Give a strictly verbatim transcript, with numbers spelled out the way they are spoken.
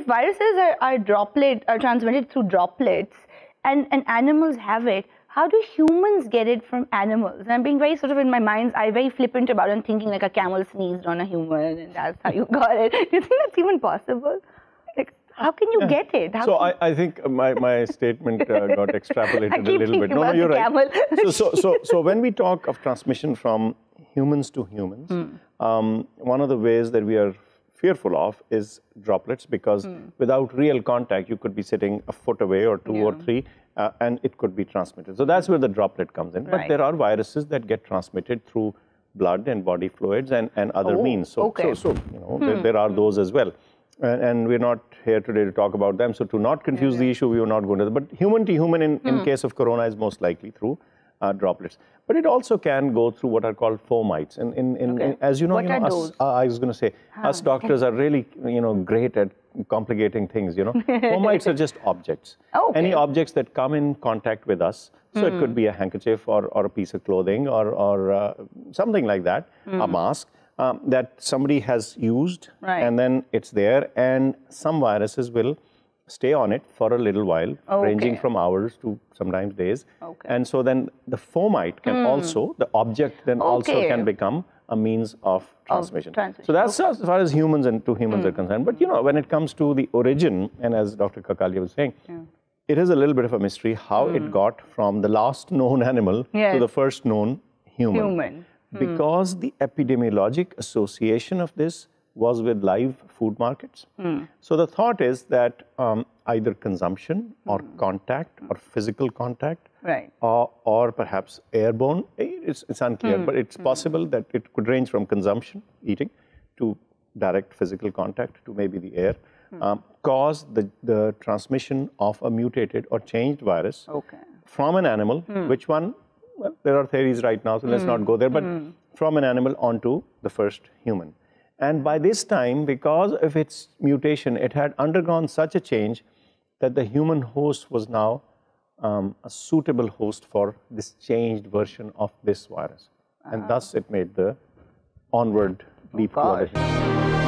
if viruses are, are droplet are transmitted through droplets and, and animals have it, how do humans get it from animals? And I'm being very sort of in my mind's eye, very flippant about it and thinking like a camel sneezed on a human and that's how you got it. Do you think that's even possible? Like, how can you yeah. get it? How so I, I think my, my statement uh, got extrapolated a little bit. No, no, you're right. So, so, so, so when we talk of transmission from humans to humans, mm. um, one of the ways that we are fearful of is droplets, because mm. without real contact, you could be sitting a foot away or two yeah. or three, uh, and it could be transmitted. So that's where the droplet comes in. Right. But there are viruses that get transmitted through blood and body fluids and, and other oh, means. So, okay. so, so you know, hmm. there, there are those as well. And, and we're not here today to talk about them. So to not confuse yeah. the issue, we will not go into that. But human to human in, hmm. in case of corona is most likely through Uh, droplets, but it also can go through what are called fomites. And in, in, okay. in, as you know, you know us, uh, I was going to say, huh. us doctors are really, you know, great at complicating things. You know, fomites are just objects. Okay. Any objects that come in contact with us. So mm. it could be a handkerchief or, or a piece of clothing or, or uh, something like that, mm. a mask um, that somebody has used, right. and then it's there. And some viruses will stay on it for a little while, okay. ranging from hours to sometimes days. Okay. And so then the fomite can mm. also, the object then okay. also can become a means of transmission. Of transmission. So that's okay. as far as humans and to humans mm. are concerned. But you know, when it comes to the origin, and as Doctor Kakalia was saying, yeah. it is a little bit of a mystery how mm. it got from the last known animal yes. to the first known human. Human. Because mm. the epidemiologic association of this was with live food markets. Mm. So the thought is that um, either consumption or mm. contact or physical contact right. or, or perhaps airborne, it's, it's unclear, mm. but it's mm. possible that it could range from consumption, eating, to direct physical contact to maybe the air, mm. um, cause the, the transmission of a mutated or changed virus okay. from an animal, mm. which one? Well, there are theories right now, so mm. let's not go there, but mm. from an animal onto the first human. And by this time, because of its mutation, it had undergone such a change that the human host was now um, a suitable host for this changed version of this virus. Uh-huh. And thus it made the onward leap. Oh,